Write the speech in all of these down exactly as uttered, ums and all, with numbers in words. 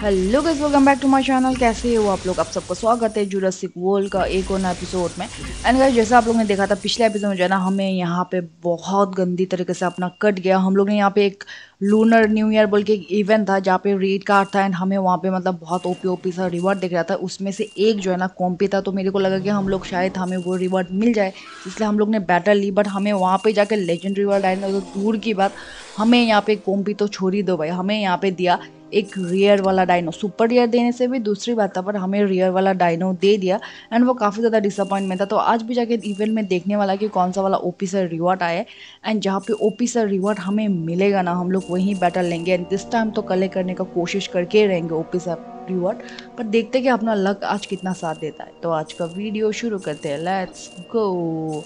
Hello guys, welcome back to my channel. कैसे हो आप लोग? आप सबको स्वागत है जुरासिक वर्ल्ड का एक और नए एपिसोड में। एंड गाइस, जैसा आप लोग ने देखा था पिछले एपिसोड में, जो है ना, हमें यहाँ पे बहुत गंदी तरीके से अपना कट गया। हम लोग ने यहाँ पे एक लूनर न्यू ईयर बोल के एक इवेंट था जहाँ पे रेड कार्ड था। एंड हमें वहाँ पे मतलब बहुत ओपी ओपी सा रिवॉर्ड दिख रहा था। उसमें से एक जो है ना कॉम्पी था, तो मेरे को लगा कि हम लोग शायद हमें वो रिवॉर्ड मिल जाए, इसलिए हम लोग ने बैटल ली। बट हमें वहाँ पे जाकर लेजेंड रिवॉर्ड आया ना, तो दूर की बात। हमें यहाँ पे कॉम्पी तो छोड़ ही दो भाई, हमें यहाँ पे दिया एक रेयर वाला डायनो। सुपर रेयर देने से भी दूसरी बात था, पर हमें रेयर वाला डायनो दे दिया। एंड वो काफ़ी ज़्यादा डिसअपॉइंटमेंट था। तो आज भी जाके इवेंट में देखने वाला कि कौन सा वाला ओपी सर रिवॉर्ड आया। एंड जहाँ पे ओपी सर रिवॉर्ड हमें मिलेगा ना, हम लोग वहीं बैटल लेंगे। एंड दिस टाइम तो कलेक्ट करने का कोशिश करके रहेंगे ओपी सर रिवॉर्ड, पर देखते कि अपना लक आज कितना साथ देता है। तो आज का वीडियो शुरू करते हैं, लेट्स गो।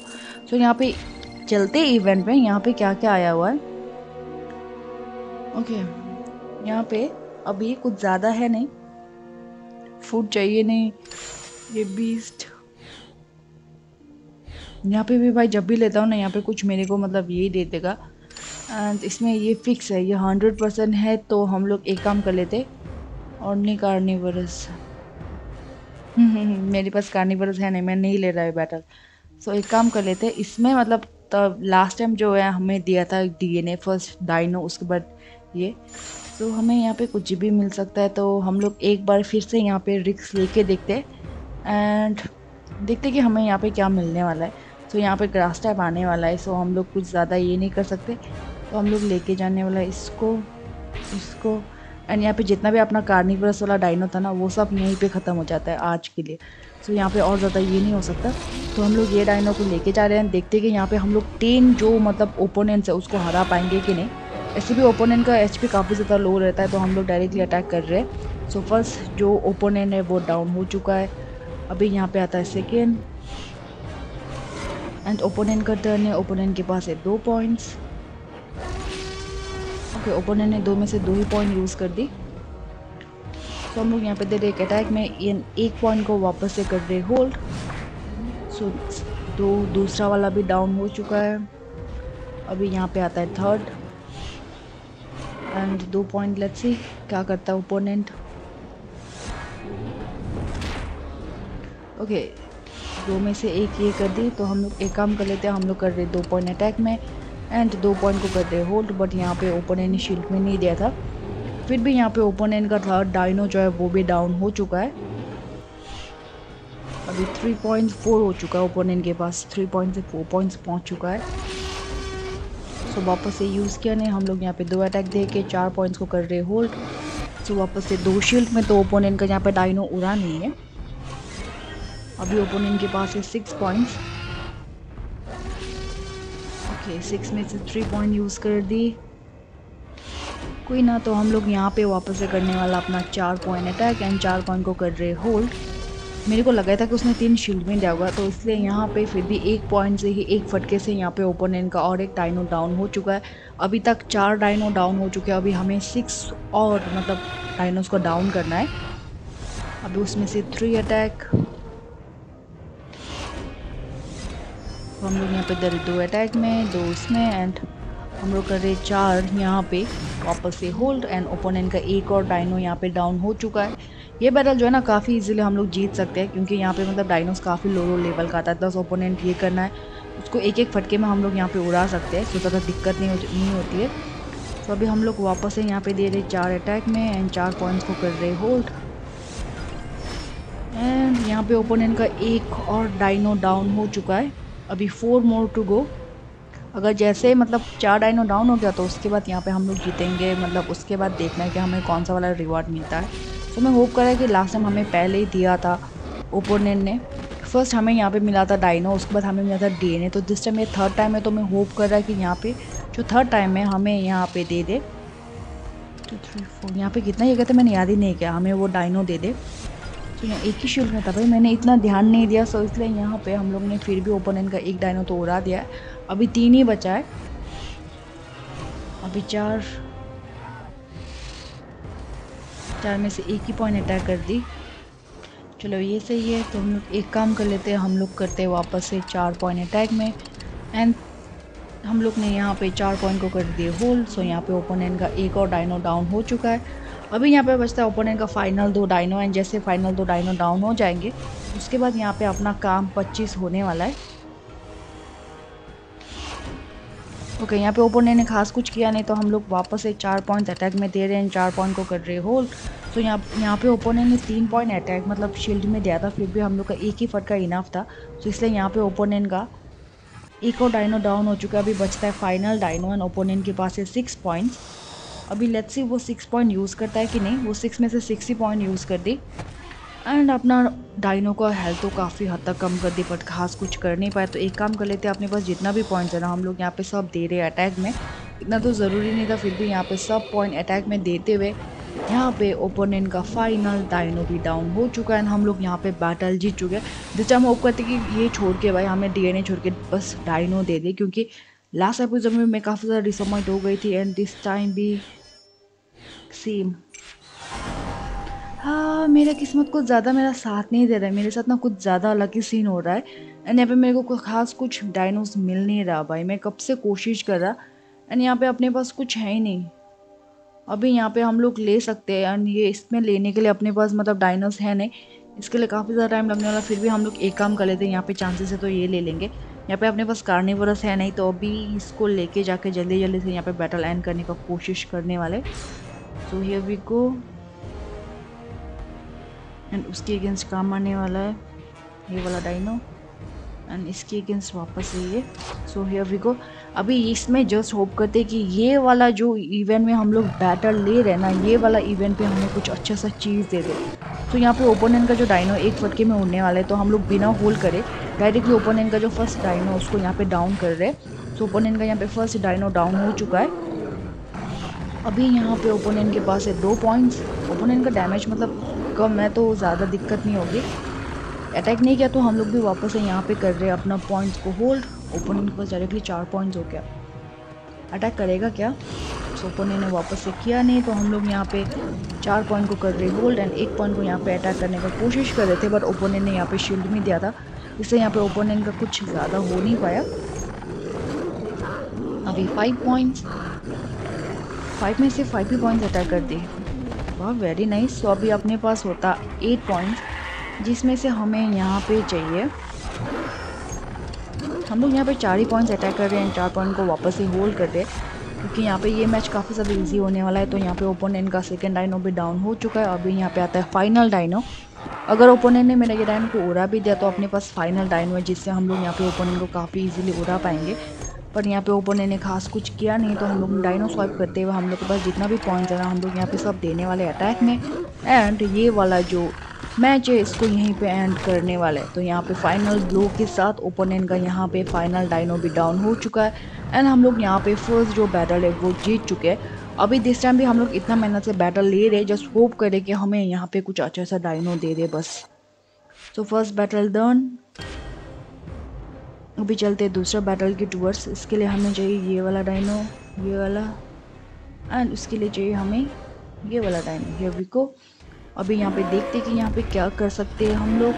सो यहाँ पे चलते इवेंट में यहाँ पे क्या क्या आया हुआ है। ओके, यहाँ पे अभी कुछ ज़्यादा है नहीं। फूड चाहिए नहीं, ये बीस्ट यहाँ पे भी भाई जब भी लेता हूँ ना, यहाँ पे कुछ मेरे को मतलब यही दे देगा। एंड इसमें ये फिक्स है, ये हंड्रेड परसेंट है। तो हम लोग एक काम कर लेते, और नहीं कार्निवरस। मेरे पास कार्निवरस है नहीं, मैं नहीं ले रहा है बैटल। सो एक काम कर लेते इसमें, मतलब तब लास्ट टाइम जो है हमें दिया था डीएनए, फर्स्ट डायनो, उसके बाद ये। तो हमें यहाँ पे कुछ भी मिल सकता है, तो हम लोग एक बार फिर से यहाँ पे रिस्क लेके देखते एंड देखते कि हमें यहाँ पे क्या मिलने वाला है। तो यहाँ पे ग्रास टाइप आने वाला है, सो हम लोग कुछ ज़्यादा ये नहीं कर सकते। तो हम लोग लेके जाने वाला है इसको, इसको। एंड यहाँ पे जितना भी अपना कार्निवरस वाला डायनो था ना, वो सब यहीं पे ख़त्म हो जाता है आज के लिए। सो यहाँ पे और ज़्यादा ये नहीं हो सकता। तो हम लोग ये डायनो को लेके जा रहे हैं, देखते हैं कि यहाँ पे हम लोग टेन जो मतलब ओपोनेंट्स है उसको हरा पाएंगे कि नहीं। ऐसे भी ओपोनेंट का एचपी काफ़ी ज़्यादा लो रहता है, तो हम लोग डायरेक्टली अटैक कर रहे हैं। सो फर्स्ट जो ओपोनेंट है वो डाउन हो चुका है। अभी यहाँ पे आता है सेकेंड, एंड ओपोनेंट का टर्न है। ओपोनेंट के पास है दो पॉइंट्स। ओके, ओपोनेंट ने दो में से दो ही पॉइंट यूज़ कर दी। तो हम लोग यहाँ पे दे रहे एक अटैक में, इन एक पॉइंट को वापस से कर रहे होल्ड। सो दो दूसरा वाला भी डाउन हो चुका है। अभी यहाँ पे आता है थर्ड, एंड दो पॉइंट। लेट्स सी क्या करता है ओपोनेंट। ओके, दो में से एक ये कर दी। तो हम लोग एक काम कर लेते हैं, हम लोग कर रहे दो पॉइंट अटैक में, एंड दो पॉइंट को कर रहे होल्ड। बट यहाँ पे ओपोनेंट ने शील्ड में नहीं दिया था, फिर भी यहाँ पे ओपोनेंट का थर्ड डायनो जो है वो भी डाउन हो चुका है। अभी थ्री पॉइंट फोर हो चुका है ओपोनेंट के पास, थ्री पॉइंट से फोर पॉइंट्स पहुँच चुका है। तो वापस से यूज़ किया नहीं, हम लोग यहाँ पे दो अटैक दे के चार पॉइंट्स को कर रहे होल्ड। तो वापस से दो शील्ड में, तो ओपोनेंट का यहाँ पे डायनो उड़ा नहीं है। अभी ओपोनेंट के पास है सिक्स पॉइंट्स। ओके, सिक्स में से थ्री पॉइंट यूज़ कर दी, कोई ना। तो हम लोग यहाँ पे वापस से करने वाला अपना चार पॉइंट अटैक, एंड चार पॉइंट को कर रहे होल्ड। मेरे को लगा था कि उसने तीन शील्ड में दिया होगा, तो इसलिए यहाँ पे फिर भी एक पॉइंट से ही, एक फटके से यहाँ पे ओपोनेंट का और एक डायनो डाउन हो चुका है। अभी तक चार डायनो डाउन हो चुके हैं, अभी हमें सिक्स और मतलब डायनोस को डाउन करना है। अभी उसमें से थ्री अटैक, तो हम लोग यहाँ पे दे रहे दो अटैक में, दो उसमें, एंड हम लोग कर रहे चार यहाँ पे वापस से होल्ड। एंड ओपोनेंट का एक और डायनो यहाँ पे डाउन हो चुका है। ये बैटल जो है ना काफ़ी इजीली हम लोग जीत सकते हैं, क्योंकि यहाँ पे मतलब डायनोस काफ़ी लो लो लेवल का आता है। दस ओपोनेंट ये करना है, उसको एक एक फटके में हम लोग यहाँ पे उड़ा सकते हैं, तो ज़्यादा दिक्कत नहीं हो, नहीं होती है। तो अभी हम लोग वापस से यहाँ पे दे रहे चार अटैक में, एंड चार पॉइंट्स को कर रहे होल्ड। एंड यहाँ पे ओपोनेंट का एक और डायनो डाउन हो चुका है। अभी फोर मोर टू गो। अगर जैसे मतलब चार डायनो डाउन हो गया, तो उसके बाद यहाँ पे हम लोग जीतेंगे। मतलब उसके बाद देखना है कि हमें कौन सा वाला रिवॉर्ड मिलता है। तो मैं होप कर रहा है कि लास्ट टाइम हमें पहले ही दिया था ओपोनेंट ने। फर्स्ट हमें यहाँ पे मिला था डायनो, उसके बाद हमें मिला था डीएनए। तो जिस टाइम ये थर्ड टाइम है, तो मैं होप कर रहा है कि यहाँ पे जो थर्ड टाइम है हमें यहाँ पर दे दे। टू थ्री फोर यहाँ पर कितना ये कहते मैंने याद ही नहीं किया, हमें वो डायनो दे दे। तो यहाँ एक ही शील्ड में था भाई, मैंने इतना ध्यान नहीं दिया। सो इसलिए यहाँ पे हम लोग ने फिर भी ओपोनेंट का एक डायनो तो उड़ा दिया है। अभी तीन ही बचा है, अभी चार चार में से एक ही पॉइंट अटैक कर दी। चलो ये सही है। तो हम लोग एक काम कर लेते हैं, हम लोग करते हैं वापस से चार पॉइंट अटैक में, एंड हम लोग ने यहाँ पे चार पॉइंट को कर दिए होल। सो यहाँ पे ओपोनेंट का एक और डायनो डाउन हो चुका है। अभी यहाँ पे बचता है ओपोनेंट का फाइनल दो डायनो, एंड जैसे फाइनल दो डायनो डाउन हो जाएंगे उसके बाद यहाँ पे अपना काम पच्चीस होने वाला है। ओके, यहाँ पे ओपोनेंट ने खास कुछ किया नहीं, तो हम लोग वापस एक चार पॉइंट अटैक में दे रहे हैं, चार पॉइंट को कर रहे होल्ड। तो यहाँ यहाँ पे ओपोनेंट ने तीन पॉइंट अटैक मतलब शील्ड में दिया था, फिर भी हम लोग का एक ही फटका इनफ था, तो इसलिए यहाँ पे ओपोनेंट का एक और डायनो डाउन हो चुका है। अभी बचता है फाइनल डायनो एंड ओपोनेंट के पास है सिक्स पॉइंट्स। अभी लेट्स सी वो सिक्स पॉइंट यूज़ करता है कि नहीं। वो सिक्स में से सिक्स ही पॉइंट यूज़ कर दी एंड अपना डायनो का हेल्थ तो काफ़ी हद तक कम कर दी, बट खास कुछ कर नहीं पाया। तो एक काम कर लेते हैं, अपने पास जितना भी पॉइंट्स है ना हम लोग यहाँ पे सब दे रहे हैं अटैक में, इतना तो ज़रूरी नहीं था, फिर भी यहाँ पे सब पॉइंट अटैक में देते हुए यहाँ पे ओपोनेंट का फाइनल डायनो भी डाउन हो चुका है एंड हम लोग यहाँ पे बैटल जीत चुके हैं। जिससे हम होप करते कि ये छोड़ के भाई हमें डी एन ए छोड़ के बस डायनो दे दे, क्योंकि लास्ट एपिसोड में मैं काफ़ी ज़्यादा डिसअपॉइंट हो गई थी एंड दिस टाइम भी सेम। हाँ, मेरा किस्मत कुछ ज़्यादा मेरा साथ नहीं दे रहा है, मेरे साथ ना कुछ ज़्यादा लकी सीन हो रहा है एंड यहाँ पे मेरे को खास कुछ डायनोस मिल नहीं रहा भाई। मैं कब से कोशिश कर रहा एंड यहाँ पे अपने पास कुछ है ही नहीं। अभी यहाँ पे हम लोग ले सकते हैं एंड ये इसमें लेने के लिए अपने पास मतलब डायनोस है नहीं, इसके लिए काफ़ी ज़्यादा टाइम लगने वाला। फिर भी हम लोग एक काम कर लेते हैं, यहाँ पर चांसेस है तो ये ले लेंगे। यहाँ पर अपने पास कार्निवोरस है नहीं, तो अभी इसको लेके जाके जल्दी जल्दी से यहाँ पर बैटल एंड करने का कोशिश करने वाले। So here we go and उसके अगेंस्ट काम आने वाला है ये वाला डायनो एंड इसके अगेंस्ट वापस है ये। So here we go. अभी इसमें जस्ट होप करते कि ये वाला जो इवेंट में हम लोग बैटल ले रहे हैं ना, ये वाला इवेंट पे हमें कुछ अच्छा सा चीज़ दे दे। तो यहाँ पे ओपोनेंट का जो डायनो एक फटके में उड़ने वाला है, तो हम लोग बिना होल्ड करे डायरेक्टली ओपोनेंट का जो फर्स्ट डायनो उसको यहाँ पर डाउन कर रहे हैं। तो ओपोनेंट का यहाँ पर फर्स्ट डायनो डाउन हो चुका है। अभी यहाँ पे ओपोनेंट के पास है दो पॉइंट्स। ओपोनेंट का डैमेज मतलब कम है, तो ज़्यादा दिक्कत नहीं होगी। अटैक नहीं किया तो हम लोग भी वापस है यहाँ पे कर रहे हैं अपना पॉइंट्स को होल्ड। ओपोनेंट को डायरेक्टली चार पॉइंट्स हो गया, अटैक करेगा क्या। सो ओपोनेंट ने वापस से किया नहीं, तो हम लोग यहाँ पे चार पॉइंट को कर रहे होल्ड एंड एक पॉइंट को यहाँ पे अटैक करने का कोशिश कर रहे थे, बट ओपोनेंट ने यहाँ पे शील्ड में दिया था, इससे यहाँ पर ओपोनेंट का कुछ ज़्यादा हो नहीं पाया। अभी फाइव पॉइंट्स, फाइव में से फाइव ही पॉइंट्स अटैक कर दिए। वाह, वेरी नाइस। तो अभी अपने पास होता एट पॉइंट्स, जिसमें से हमें यहाँ पे चाहिए। हम लोग यहाँ पे चार ही पॉइंट्स अटैक कर रहे हैं, चार पॉइंट को वापस से होल्ड कर रहे हैं, क्योंकि यहाँ पे ये मैच काफ़ी ज़्यादा इजी होने वाला है। तो यहाँ पे ओपोनेंट का सेकंड डायनो भी डाउन हो चुका है। अभी यहाँ पे आता है फाइनल डायनो। अगर ओपोनेंट ने मेरा ये डायनो को उड़ा भी दिया तो अपने पास फाइनल डायनो है, जिससे हम लोग यहाँ पे ओपोनेंट को काफ़ी ईजिली उड़ा पाएंगे। पर यहाँ पे ओपोनेंट ने खास कुछ किया नहीं, तो हम लोग डायनो स्वाइप करते हुए हम लोग के पास जितना भी पॉइंट्स है ना हम लोग यहाँ पे सब देने वाले अटैक में एंड ये वाला जो मैच है इसको यहीं पे एंड करने वाला है। तो यहाँ पे फाइनल ब्लो के साथ ओपोनेंट का यहाँ पे फाइनल डायनो भी डाउन हो चुका है एंड हम लोग यहाँ पे फर्स्ट जो बैटल है वो जीत चुके हैं। अभी दिस टाइम भी हम लोग इतना मेहनत से बैटल ले रहे, जस्ट होप करें कि हमें यहाँ पे कुछ अच्छा सा डायनो दे दे बस। So first battle done. अभी चलते हैं दूसरा बैटल के टूवर्ड्स। इसके लिए हमें चाहिए ये वाला डायनो, ये वाला, एंड उसके लिए चाहिए हमें ये वाला डायनो। ये अभी को अभी यहाँ पे देखते कि यहाँ पे क्या कर सकते हैं हम लोग।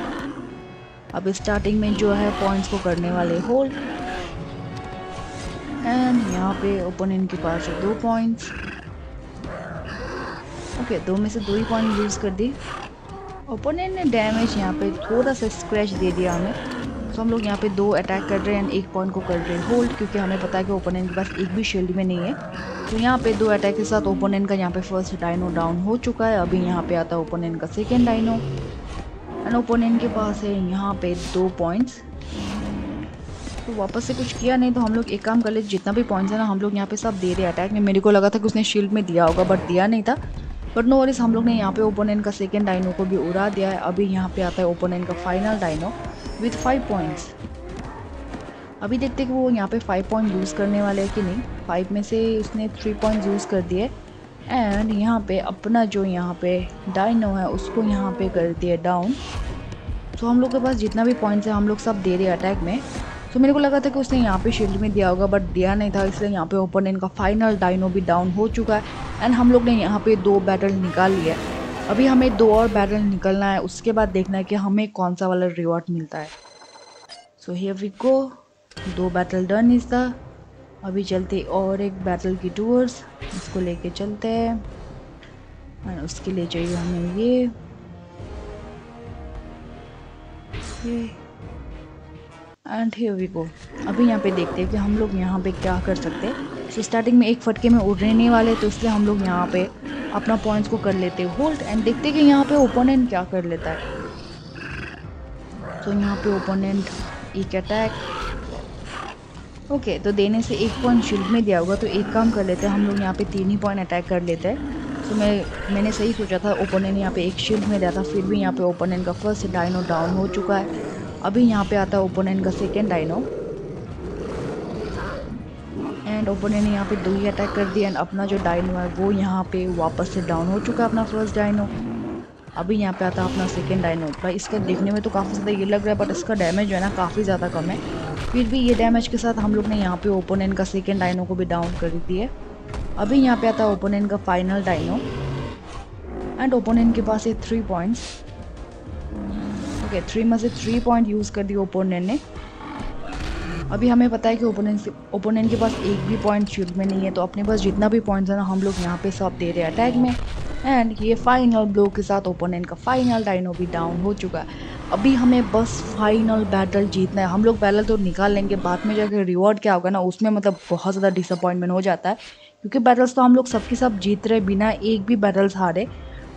अब स्टार्टिंग में जो है पॉइंट्स को करने वाले होल्ड एंड यहाँ पे ओपोनेंट के पास है दो पॉइंट्स। ओके, दो में से दो ही पॉइंट यूज़ कर दी। ओपोनेंट ने डैमेज यहाँ पे थोड़ा सा स्क्रैच दे दिया हमें, तो हम लोग यहाँ पे दो अटैक कर रहे हैं एंड एक पॉइंट को कर रहे हैं होल्ड, क्योंकि हमें पता है कि ओपोनेंट के पास एक भी शील्ड में नहीं है। तो यहाँ पे दो अटैक के साथ ओपोनेंट का यहाँ पे फर्स्ट डायनो डाउन हो चुका है। अभी यहाँ पे आता है ओपोनेंट का सेकेंड डायनो एंड ओपोनेंट के पास है यहाँ पे दो पॉइंट्स। तो वापस से कुछ किया नहीं, तो हम लोग एक काम कर ले, जितना भी पॉइंट्स है ना हम लोग यहाँ पे सब दे रहे अटैक में। मेरे को लगा था कि उसने शील्ड में दिया होगा, बट दिया नहीं था, बट नो वरीज, हम लोग ने यहाँ पे ओपोनेंट का सेकेंड डायनो को भी उड़ा दिया है। अभी यहाँ पे आता है ओपोनेंट का final dino with five points. अभी देखते कि वो यहाँ पे फाइव पॉइंट यूज़ करने वाले हैं कि नहीं। फाइव में से उसने थ्री पॉइंट यूज़ कर दिए एंड यहाँ पे अपना जो यहाँ पे डायनो है उसको यहाँ पे कर दिया डाउन। तो हम लोग के पास जितना भी पॉइंट्स है हम लोग सब दे रहे अटैक में। तो मेरे को लगा था कि उसने यहाँ पे शील्ड में दिया होगा, बट दिया नहीं था, इसलिए यहाँ पे ओपोनेंट का फाइनल डायनो भी डाउन हो चुका है एंड हम लोग ने यहाँ पे दो बैटल निकाल लिया। अभी हमें दो और बैटल निकलना है, उसके बाद देखना है कि हमें कौन सा वाला रिवॉर्ड मिलता है। सो हियर वी गो, दो बैटल डन इज द। अभी चलते और एक बैटल की टूवर्स, इसको लेके चलते हैं और उसके लिए चाहिए हमें ये, ये। And here we go. अभी यहाँ पे देखते हैं कि हम लोग यहाँ पे क्या कर सकते हैं। so, स्टार्टिंग में एक फटके में उड़ने नहीं वाले, तो इसलिए हम लोग यहाँ पे अपना पॉइंट्स को कर लेते हैं होल्ड एंड देखते हैं कि यहाँ पे ओपोनेंट क्या कर लेता है। तो so, यहाँ पे ओपोनेंट एक अटैक ओके okay, तो देने से एक पॉइंट शील्ड में दिया होगा, तो एक काम कर लेते हैं हम लोग यहाँ पे तीन ही पॉइंट अटैक कर लेते हैं। तो so, मैं मैंने सही सोचा था, ओपोनेंट यहाँ पे एक शील्ड में दिया था, फिर भी यहाँ पे ओपोनेंट का फर्स्ट डायनो डाउन हो चुका है। अभी यहाँ पे आता है ओपोनेंट का सेकेंड डायनो एंड ओपोनेंट ने यहाँ पे दो ही अटैक कर दिया एंड अपना जो डायनो है वो यहाँ पे वापस से डाउन हो चुका है, अपना फर्स्ट डायनो। अभी यहाँ पे आता है अपना सेकेंड डायनो। भाई इसका देखने में तो काफ़ी ज़्यादा ये लग रहा है, बट इसका डैमेज जो है ना काफ़ी ज़्यादा कम है। फिर भी ये डैमेज के साथ हम लोग ने यहाँ पे ओपोनेंट का सेकेंड डायनो को भी डाउन कर दिया है। अभी यहाँ पे आता है ओपोनेंट का फाइनल डायनो एंड ओपोनेंट के पास है थ्री पॉइंट्स। ओके थ्री में से थ्री पॉइंट यूज़ कर दिए ओपोनेंट ने। अभी हमें पता है कि ओपोनेंट ओपोनेंट के पास एक भी पॉइंट शील्ड में नहीं है, तो अपने पास जितना भी पॉइंट्स है ना हम लोग यहाँ पे सब दे रहे हैं अटैक में। एंड ये फाइनल ब्लो के साथ ओपोनेंट का फाइनल डायनो भी डाउन हो चुका है। अभी हमें बस फाइनल बैटल जीतना है। हम लोग बैटल तो निकाल लेंगे, बाद में जाकर रिवॉर्ड क्या होगा ना उसमें मतलब बहुत ज़्यादा डिसअपॉइंटमेंट हो जाता है, क्योंकि बैटल्स तो हम लोग सबके सब जीत रहे बिना एक भी बैटल्स हारे,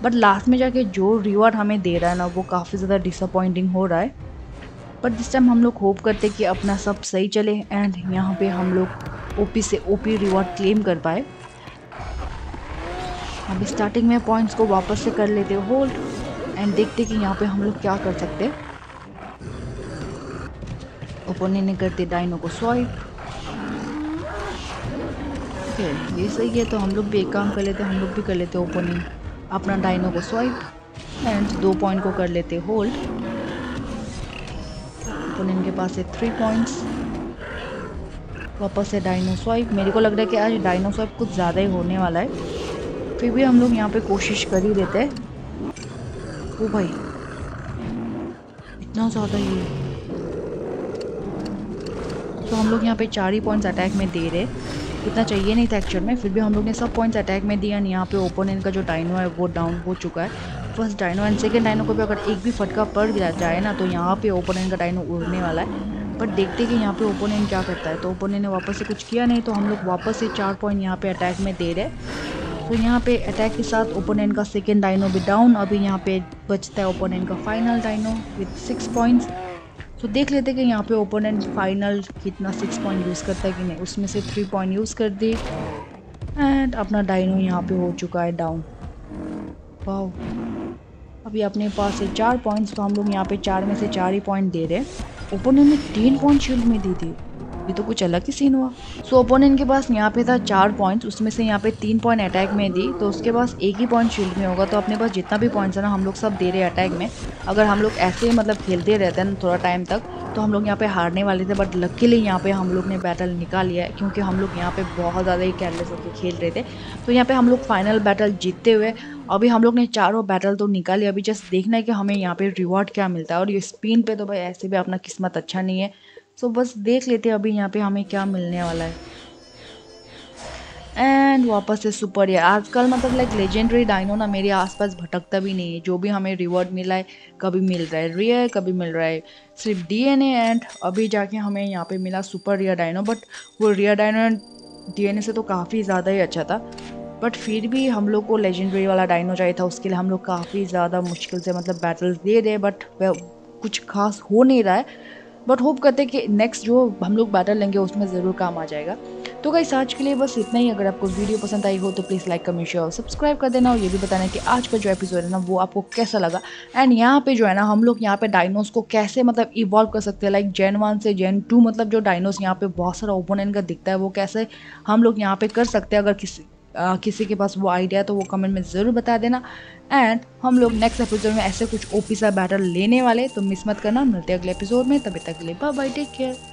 बट लास्ट में जाके जो रिवॉर्ड हमें दे रहा है ना वो काफ़ी ज़्यादा डिसअपॉइंटिंग हो रहा है। बट दिस टाइम हम लोग होप करते कि अपना सब सही चले एंड यहाँ पे हम लोग ओपी से ओपी रिवॉर्ड क्लेम कर पाए। अभी स्टार्टिंग में पॉइंट्स को वापस से कर लेते होल्ड एंड देखते कि यहाँ पे हम लोग क्या कर सकते। ओपोनेंट ने करते डायनो को स्वाइप। ओके ये सही है, तो हम लोग भी एक काम कर लेते हम लोग भी कर लेते ओपोनेंट अपना डायनो को स्वाइप एंड दो पॉइंट को कर लेते होल्ड। ओपोनेंट के पास है थ्री पॉइंट्स, वापस है डायनो स्वाइप। मेरे को लग रहा है कि आज डायनो स्वाइप कुछ ज़्यादा ही होने वाला है, फिर भी हम लोग यहाँ पे कोशिश कर ही देते हैं। ओ भाई इतना ज़्यादा ही, तो हम लोग यहाँ पे चार ही पॉइंट्स अटैक में दे रहे, इतना चाहिए नहीं था एक्चुअल में, फिर भी हम लोग ने सब पॉइंट्स अटैक में दिया। यहाँ पे ओपोनेंट का जो डायनो है वो डाउन हो चुका है, first dino and second dino को भी अगर एक भी फटका पड़ जाए ना तो यहाँ पे ओपोनेंट का डायनो उड़ने वाला है। बट देखते कि यहाँ पे ओपोनेंट क्या करता है। तो ओपोनेंट ने वापस से कुछ किया नहीं, तो हम लोग वापस से चार पॉइंट यहाँ पर अटैक में दे रहे। तो यहाँ पर अटैक के साथ ओपोनेंट का सेकेंड डायनो भी डाउन। अभी यहाँ पर बचता है ओपोनेंट का final dino with six points. तो देख लेते हैं कि यहाँ पे ओपोनेंट फाइनल कितना सिक्स पॉइंट यूज़ करता है कि नहीं। उसमें से थ्री पॉइंट यूज़ कर दिए एंड अपना डायनो यहाँ पे हो चुका है डाउन। वाओ अभी अपने पास है चार पॉइंट्स, तो हम लोग यहाँ पे चार में से चार ही पॉइंट दे रहे हैं। ओपोनेंट ने तीन पॉइंट शील्ड में दी थी, ये तो कुछ अलग ही सीन हुआ। सो ओपोनेंट के पास यहाँ पे था चार पॉइंट्स, उसमें से यहाँ पे तीन पॉइंट अटैक में दी, तो उसके पास एक ही पॉइंट शील्ड में होगा। तो अपने पास जितना भी पॉइंट्स है ना हम लोग सब दे रहे अटैक में। अगर हम लोग ऐसे मतलब खेलते रहते हैं ना थोड़ा टाइम तक तो हम लोग यहाँ पे हारने वाले थे, बट लकीली यहाँ पे हम लोग ने बैटल निकाल लिया, क्योंकि हम लोग यहाँ पे बहुत ज़्यादा ही केयरलेस होकर खेल रहे थे। तो यहाँ पे हम लोग फाइनल बैटल जीतते हुए अभी हम लोग ने चारों बैटल तो निकाली। अभी जस्ट देखना है कि हमें यहाँ पे रिवॉर्ड क्या मिलता है, और ये स्पिन पे तो भाई ऐसे भी अपना किस्मत अच्छा नहीं है। सो बस देख लेते हैं अभी यहाँ पे हमें क्या मिलने वाला है। एंड वापस से सुपर है। आजकल मतलब लाइक लेजेंडरी डायनो ना मेरे आसपास भटकता भी नहीं है, जो भी हमें रिवॉर्ड मिला है कभी मिल रहा है रियर, कभी मिल रहा है सिर्फ डीएनए, एंड अभी जाके हमें यहाँ पे मिला सुपर रियर डायनो। बट वो रियर डायनो डीएनए से तो काफ़ी ज़्यादा ही अच्छा था, बट फिर भी हम लोग को लेजेंडरी वाला डायनो चाहिए था। उसके लिए हम लोग काफ़ी ज़्यादा मुश्किल से मतलब बैटल्स दे रहे, बट कुछ खास हो नहीं रहा है। बट होप करते कि नेक्स्ट जो हम लोग बैटल लेंगे उसमें ज़रूर काम आ जाएगा। तो गाइस आज के लिए बस इतना ही। अगर आपको वीडियो पसंद आई हो तो प्लीज़ लाइक कमेंट शेयर और सब्सक्राइब कर देना, और ये भी बताना कि आज का जो एपिसोड है ना वो आपको कैसा लगा। एंड यहाँ पे जो है ना हम लोग यहाँ पे डायनोस को कैसे मतलब इवॉल्व कर सकते हैं, लाइक जेन वन से जेन टू मतलब जो डायनोस यहाँ पे बहुत सारा ओपोनेंट का दिखता है वो कैसे हम लोग यहाँ पे कर सकते हैं। अगर किसी Uh, किसी के पास वो आइडिया है तो वो कमेंट में ज़रूर बता देना। एंड हम लोग नेक्स्ट एपिसोड में ऐसे कुछ ओपी सा बैटल लेने वाले, तो मिस मत करना। मिलते हैं अगले एपिसोड में, तभी तक के लिए बाय बाय, टेक केयर।